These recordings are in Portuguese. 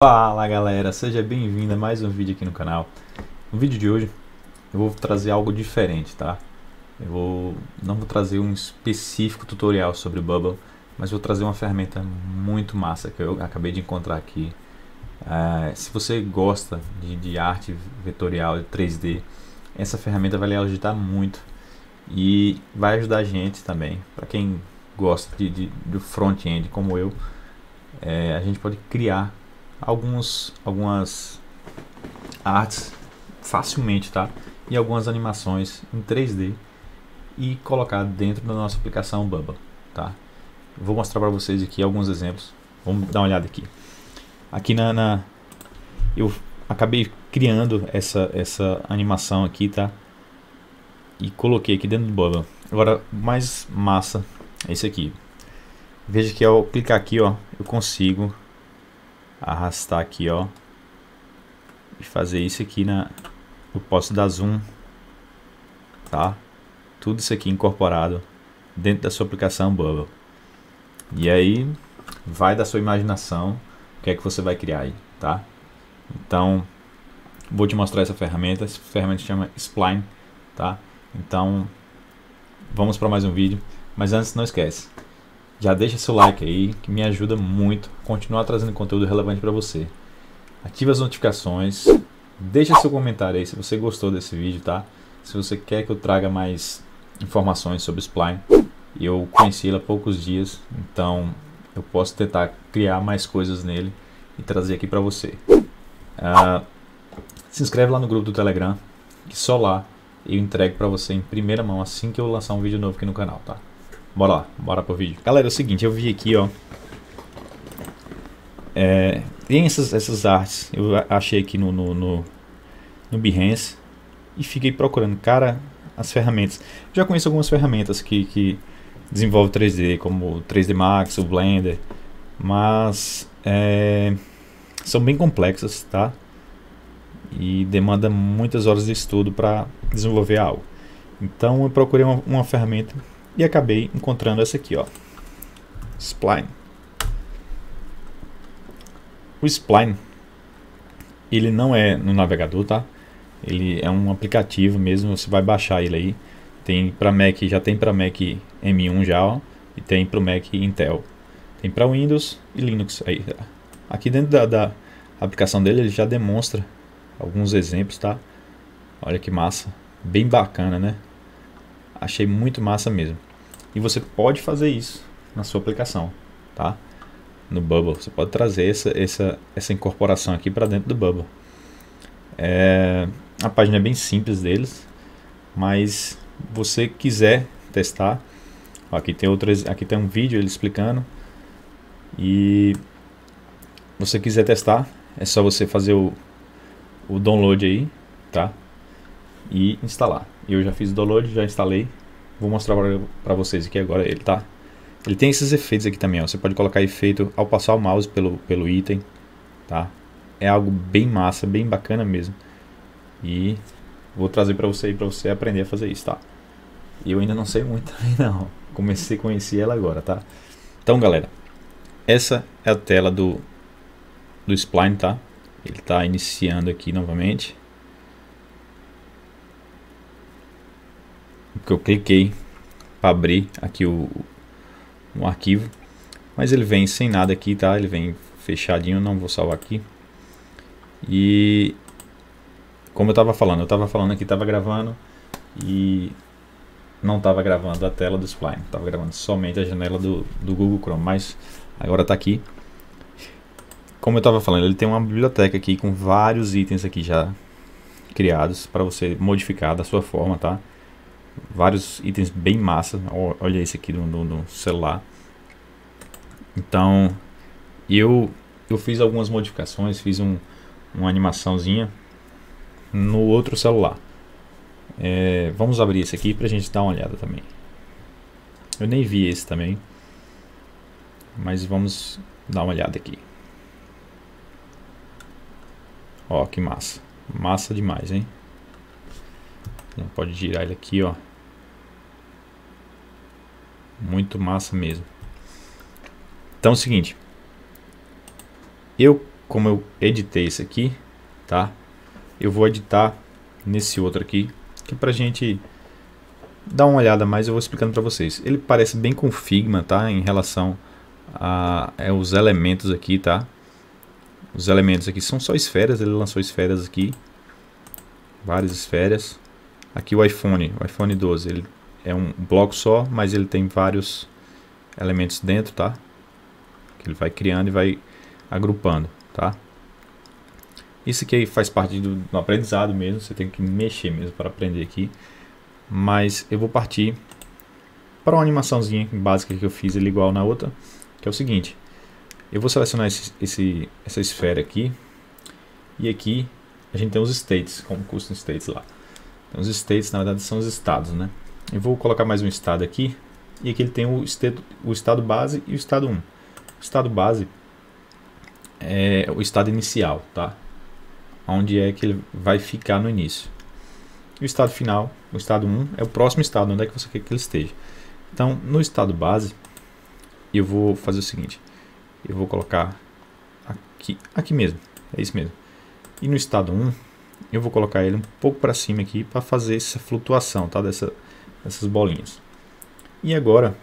Fala galera, seja bem-vindo a mais um vídeo aqui no canal. No vídeo de hoje eu vou trazer algo diferente, tá? Não vou trazer um específico tutorial sobre Bubble, mas vou trazer uma ferramenta muito massa que eu acabei de encontrar aqui. Se você gosta de arte vetorial, de 3D, essa ferramenta vai lhe ajudar muito e vai ajudar a gente também. Para quem gosta de front-end como eu, a gente pode criar algumas artes facilmente, tá? E algumas animações em 3D e colocar dentro da nossa aplicação Bubble, tá? Vou mostrar para vocês aqui alguns exemplos. Vamos dar uma olhada aqui. Aqui eu acabei criando essa animação aqui, tá? E coloquei aqui dentro do Bubble. Agora, mais massa é esse aqui. Veja que ao clicar aqui, ó, eu consigo arrastar aqui, ó, e fazer isso aqui eu posso dar zoom, tá? Tudo isso aqui incorporado dentro da sua aplicação Bubble. E aí vai da sua imaginação o que é que você vai criar aí, tá? Então vou te mostrar essa ferramenta. Essa ferramenta se chama Spline, tá? Então vamos para mais um vídeo, mas antes não esquece, já deixa seu like aí, que me ajuda muito a continuar trazendo conteúdo relevante para você. Ativa as notificações, deixa seu comentário aí se você gostou desse vídeo, tá? Se você quer que eu traga mais informações sobre Spline, eu conheci ele há poucos dias, então eu posso tentar criar mais coisas nele e trazer aqui para você. Se inscreve lá no grupo do Telegram, que só lá eu entrego para você em primeira mão assim que eu lançar um vídeo novo aqui no canal, tá? Bora lá, bora pro vídeo. Galera, é o seguinte, eu vi aqui, ó, tem essas artes, eu achei aqui no Behance e fiquei procurando, cara, as ferramentas. Eu já conheço algumas ferramentas que desenvolvem 3D, como o 3D Max, o Blender, mas são bem complexas, tá? E demanda muitas horas de estudo para desenvolver algo. Então eu procurei uma ferramenta e acabei encontrando essa aqui, ó, Spline. O Spline, ele não é no navegador, tá? Ele é um aplicativo mesmo, você vai baixar ele aí. Tem para Mac, já tem para Mac M1 já, ó, e tem para o Mac Intel. Tem para Windows e Linux aí. Tá? Aqui dentro da aplicação dele, ele já demonstra alguns exemplos, tá? Olha que massa, bem bacana, né? Achei muito massa mesmo. E você pode fazer isso na sua aplicação, tá? No Bubble, você pode trazer essa incorporação aqui para dentro do Bubble. A página é bem simples deles, mas você quiser testar, ó, aqui tem um vídeo ele explicando. E você quiser testar, é só você fazer o download aí, tá? E instalar. Eu já fiz o download, já instalei. Vou mostrar para vocês aqui agora ele, tá? Ele tem esses efeitos aqui também, ó. Você pode colocar efeito ao passar o mouse pelo item, tá? É algo bem massa, bem bacana mesmo. E vou trazer para você aí, para você aprender a fazer isso, tá? Eu ainda não sei muito também não. Comecei a conhecer ela agora, tá? Então, galera, essa é a tela do Spline, tá? Ele tá iniciando aqui novamente, porque eu cliquei para abrir aqui um arquivo, mas ele vem sem nada aqui, tá? Ele vem fechadinho, não vou salvar aqui. E como eu tava falando aqui, tava gravando e não tava gravando a tela do Spline, tava gravando somente a janela do Google Chrome, mas agora tá aqui. Como eu tava falando, ele tem uma biblioteca aqui com vários itens aqui já criados para você modificar da sua forma, tá? Vários itens bem massa. Olha esse aqui no celular. Então eu fiz algumas modificações, fiz uma animaçãozinha no outro celular. Vamos abrir esse aqui pra gente dar uma olhada também. Eu nem vi esse também, mas vamos dar uma olhada aqui. Ó, que massa, massa demais, hein? Pode girar ele aqui, ó. Muito massa mesmo. Então é o seguinte, eu como eu editei esse aqui, tá? Eu vou editar nesse outro aqui, que é pra gente dar uma olhada mais, eu vou explicando pra vocês. Ele parece bem com Figma, tá? Em relação a os elementos aqui, tá? Os elementos aqui são só esferas, ele lançou esferas aqui. Várias esferas. Aqui o iPhone 12, ele é um bloco só, mas ele tem vários elementos dentro, tá? Que ele vai criando e vai agrupando, tá? Isso aqui faz parte do aprendizado mesmo, você tem que mexer mesmo para aprender aqui. Mas eu vou partir para uma animaçãozinha básica que eu fiz ele igual na outra, que é o seguinte. Eu vou selecionar essa esfera aqui, e aqui a gente tem os states, como custom states lá. Então, os states na verdade são os estados, né? Eu vou colocar mais um estado aqui, e aqui ele tem o estado base e o estado 1. O estado base é o estado inicial, tá? Onde é que ele vai ficar no início. E o estado final, o estado 1, é o próximo estado, onde é que você quer que ele esteja. Então, no estado base, eu vou fazer o seguinte. Eu vou colocar aqui mesmo, é isso mesmo. E no estado 1, eu vou colocar ele um pouco para cima aqui, para fazer essa flutuação, tá? Dessas bolinhas. E agora,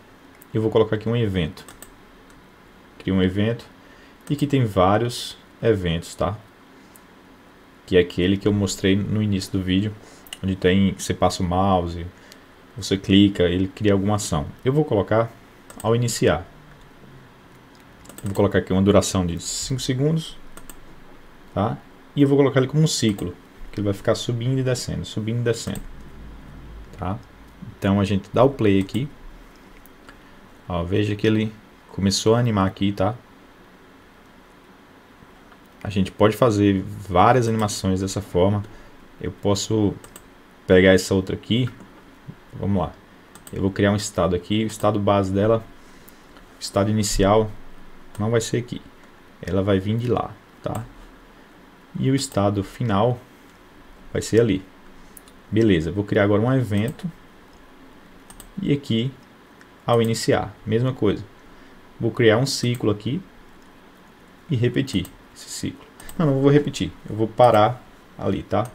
eu vou colocar aqui um evento. Crio um evento, e aqui tem vários eventos, tá? Que é aquele que eu mostrei no início do vídeo, onde tem, você passa o mouse, você clica, ele cria alguma ação. Eu vou colocar ao iniciar. Eu vou colocar aqui uma duração de 5 segundos, tá? E eu vou colocar ele como um ciclo, que ele vai ficar subindo e descendo, tá? Então a gente dá o play aqui. Ó, veja que ele começou a animar aqui, tá? A gente pode fazer várias animações dessa forma. Eu posso pegar essa outra aqui. Vamos lá. Eu vou criar um estado aqui. O estado base dela, o estado inicial, não vai ser aqui. Ela vai vir de lá, tá? E o estado final vai ser ali. Beleza. Vou criar agora um evento. E aqui, ao iniciar, mesma coisa. Vou criar um ciclo aqui. E repetir esse ciclo. Não vou repetir. Eu vou parar ali, tá?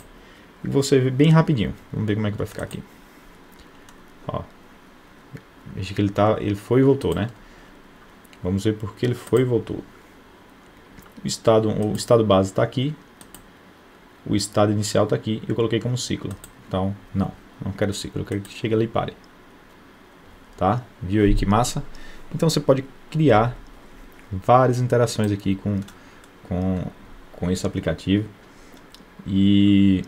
E você vê bem rapidinho. Vamos ver como é que vai ficar aqui. Ó. Veja que ele foi e voltou, né? Vamos ver porque ele foi e voltou. O estado base está aqui. O estado inicial está aqui. Eu coloquei como ciclo. Então, não quero ciclo. Eu quero que chegue ali e pare. Tá? Viu aí que massa? Então você pode criar várias interações aqui com esse aplicativo. E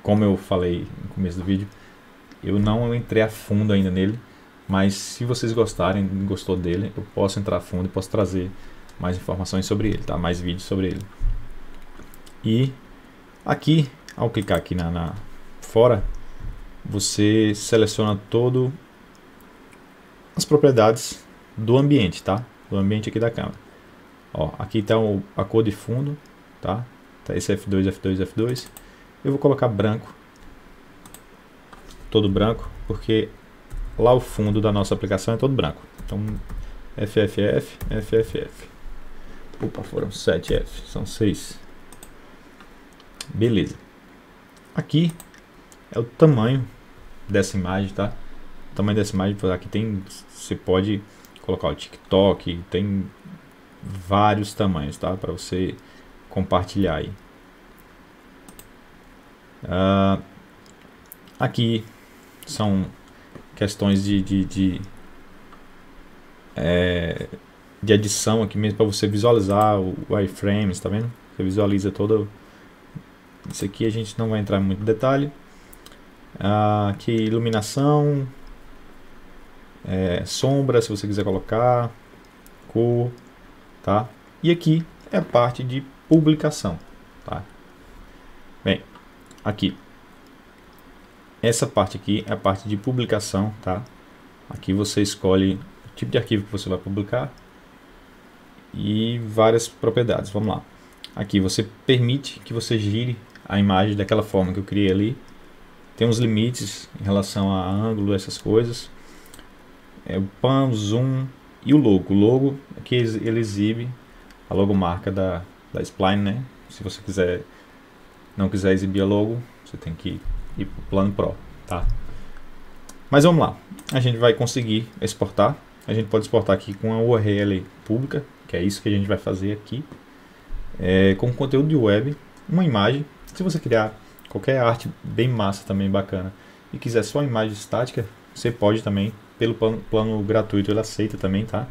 como eu falei no começo do vídeo, eu não entrei a fundo ainda nele, mas se vocês gostarem, gostou dele, eu posso entrar a fundo e posso trazer mais informações sobre ele, tá? Mais vídeos sobre ele. E aqui, ao clicar aqui na fora, você seleciona todo as propriedades do ambiente, tá? Do ambiente aqui da câmera. Ó, aqui está a cor de fundo, tá? Tá esse F2. Eu vou colocar branco, todo branco, porque lá o fundo da nossa aplicação é todo branco. Então FFF. Opa, foram 7F, são 6. Beleza. Aqui é o tamanho dessa imagem, tá? O tamanho dessa imagem, aqui tem, você pode colocar o TikTok, tem vários tamanhos, tá? Para você compartilhar aí. Aqui são questões de adição aqui mesmo, para você visualizar o wireframes, tá vendo? Você visualiza todo isso aqui, a gente não vai entrar muito em detalhe. Aqui iluminação, sombra, se você quiser colocar, cor, tá? E aqui é a parte de publicação, tá? Bem, aqui essa parte aqui é a parte de publicação, tá? Aqui você escolhe o tipo de arquivo que você vai publicar e várias propriedades. Vamos lá. Aqui você permite que você gire a imagem daquela forma que eu criei ali. Tem uns limites em relação a ângulo, essas coisas. É o pan, o zoom e o logo. O logo aqui ele exibe a logomarca da Spline, né? Se você quiser, não quiser exibir a logo, você tem que ir para o plano Pro, tá? Mas vamos lá, a gente vai conseguir exportar. A gente pode exportar aqui com a URL pública, que é isso que a gente vai fazer aqui, com conteúdo de web, uma imagem. Se você criar qualquer arte bem massa também, bacana, e quiser só imagem estática, você pode também, pelo plano gratuito ele aceita também, tá?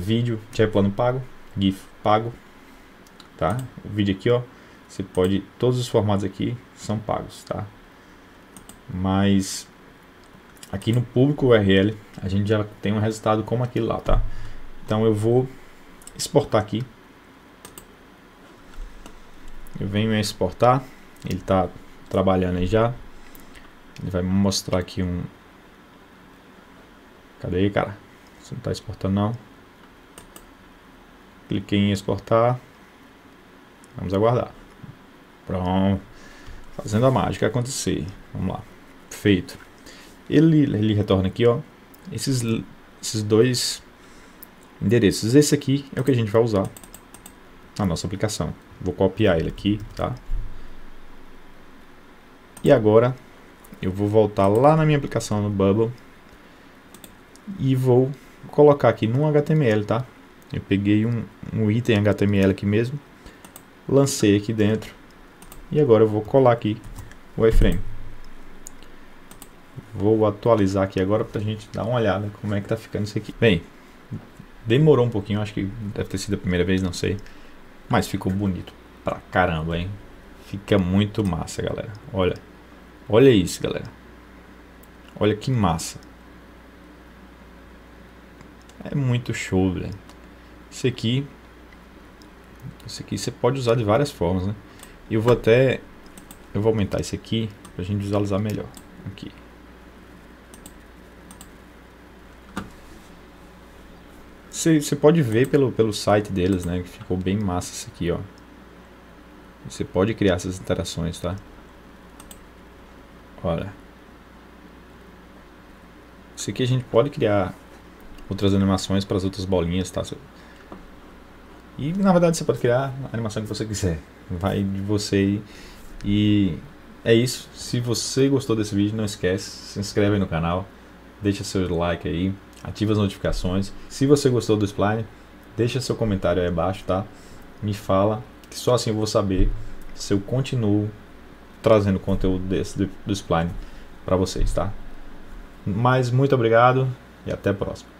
Vídeo, tiver plano pago, GIF pago, tá? O vídeo aqui, ó, você pode, todos os formatos aqui são pagos, tá? Mas aqui no público URL a gente já tem um resultado como aquele lá, tá? Então eu vou exportar aqui, eu venho a exportar, ele tá trabalhando aí já, ele vai mostrar aqui um... Cadê aí, cara? Você não tá exportando não. Cliquei em exportar, vamos aguardar. Pronto, fazendo a mágica acontecer, vamos lá, feito. Ele retorna aqui, ó, esses dois endereços. Esse aqui é o que a gente vai usar na nossa aplicação. Vou copiar ele aqui, tá? E agora eu vou voltar lá na minha aplicação no Bubble e vou colocar aqui num HTML, tá? Eu peguei um item HTML aqui mesmo, lancei aqui dentro e agora eu vou colar aqui o iframe. Vou atualizar aqui agora para a gente dar uma olhada como é que tá ficando isso aqui. Bem, demorou um pouquinho, acho que deve ter sido a primeira vez, não sei. Mas ficou bonito pra caramba, hein? Fica muito massa, galera. Olha isso, galera. Olha que massa. É muito show, velho. Isso aqui você pode usar de várias formas, né? Eu vou aumentar isso aqui pra gente visualizar melhor. Aqui. Você pode ver pelo site deles, né, que ficou bem massa isso aqui, ó. Você pode criar essas interações, tá? Olha. Isso aqui a gente pode criar outras animações para as outras bolinhas, tá? E na verdade você pode criar a animação que você quiser. Vai de você aí. E é isso. Se você gostou desse vídeo, não esquece, se inscreve aí no canal, deixa seu like aí. Ativa as notificações. Se você gostou do Spline, deixa seu comentário aí abaixo, tá? Me fala, que só assim eu vou saber se eu continuo trazendo conteúdo desse do Spline para vocês, tá? Mas muito obrigado e até a próxima.